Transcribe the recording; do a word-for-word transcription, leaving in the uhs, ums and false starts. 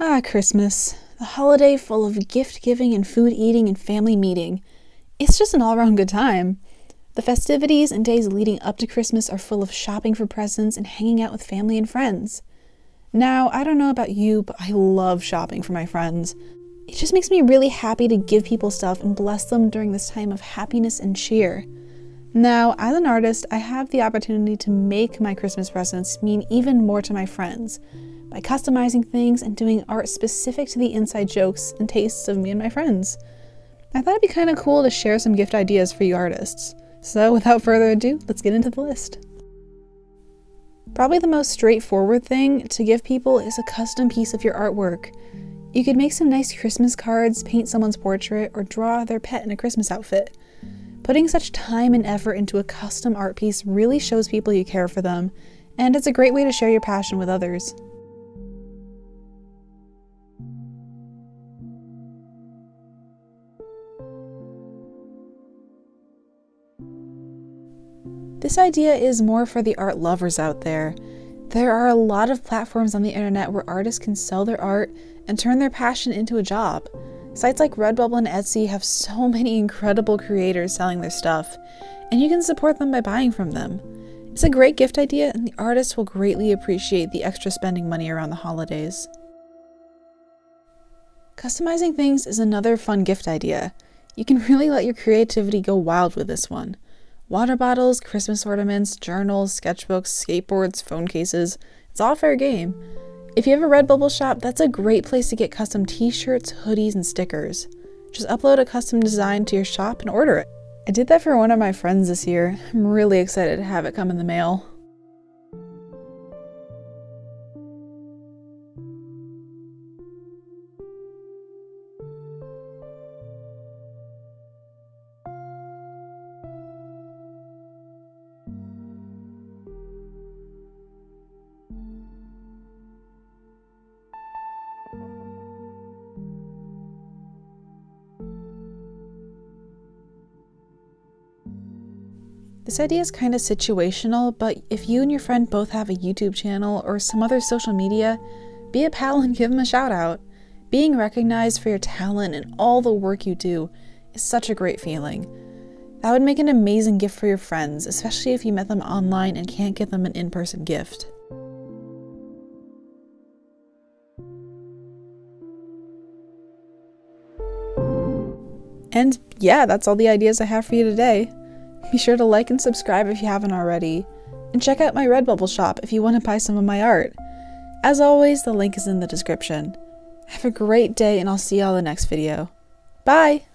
Ah, Christmas, the holiday full of gift giving and food eating and family meeting. It's just an all-around good time. The festivities and days leading up to Christmas are full of shopping for presents and hanging out with family and friends. Now, I don't know about you, but I love shopping for my friends. It just makes me really happy to give people stuff and bless them during this time of happiness and cheer. Now, as an artist, I have the opportunity to make my Christmas presents mean even more to my friends by customizing things and doing art specific to the inside jokes and tastes of me and my friends. I thought it'd be kind of cool to share some gift ideas for you artists. So without further ado, let's get into the list. Probably the most straightforward thing to give people is a custom piece of your artwork. You could make some nice Christmas cards, paint someone's portrait, or draw their pet in a Christmas outfit. Putting such time and effort into a custom art piece really shows people you care for them, and it's a great way to share your passion with others. This idea is more for the art lovers out there. There are a lot of platforms on the internet where artists can sell their art and turn their passion into a job. Sites like Redbubble and Etsy have so many incredible creators selling their stuff, and you can support them by buying from them. It's a great gift idea, and the artists will greatly appreciate the extra spending money around the holidays. Customizing things is another fun gift idea. You can really let your creativity go wild with this one. Water bottles, Christmas ornaments, journals, sketchbooks, skateboards, phone cases, it's all fair game. If you have a Redbubble shop, that's a great place to get custom t-shirts, hoodies, and stickers. Just upload a custom design to your shop and order it. I did that for one of my friends this year. I'm really excited to have it come in the mail. This idea is kind of situational, but if you and your friend both have a YouTube channel or some other social media, be a pal and give them a shout out. Being recognized for your talent and all the work you do is such a great feeling. That would make an amazing gift for your friends, especially if you met them online and can't give them an in-person gift. And yeah, that's all the ideas I have for you today. Be sure to like and subscribe if you haven't already, and check out my Redbubble shop if you want to buy some of my art. As always, the link is in the description. Have a great day, and I'll see you all in the next video. Bye!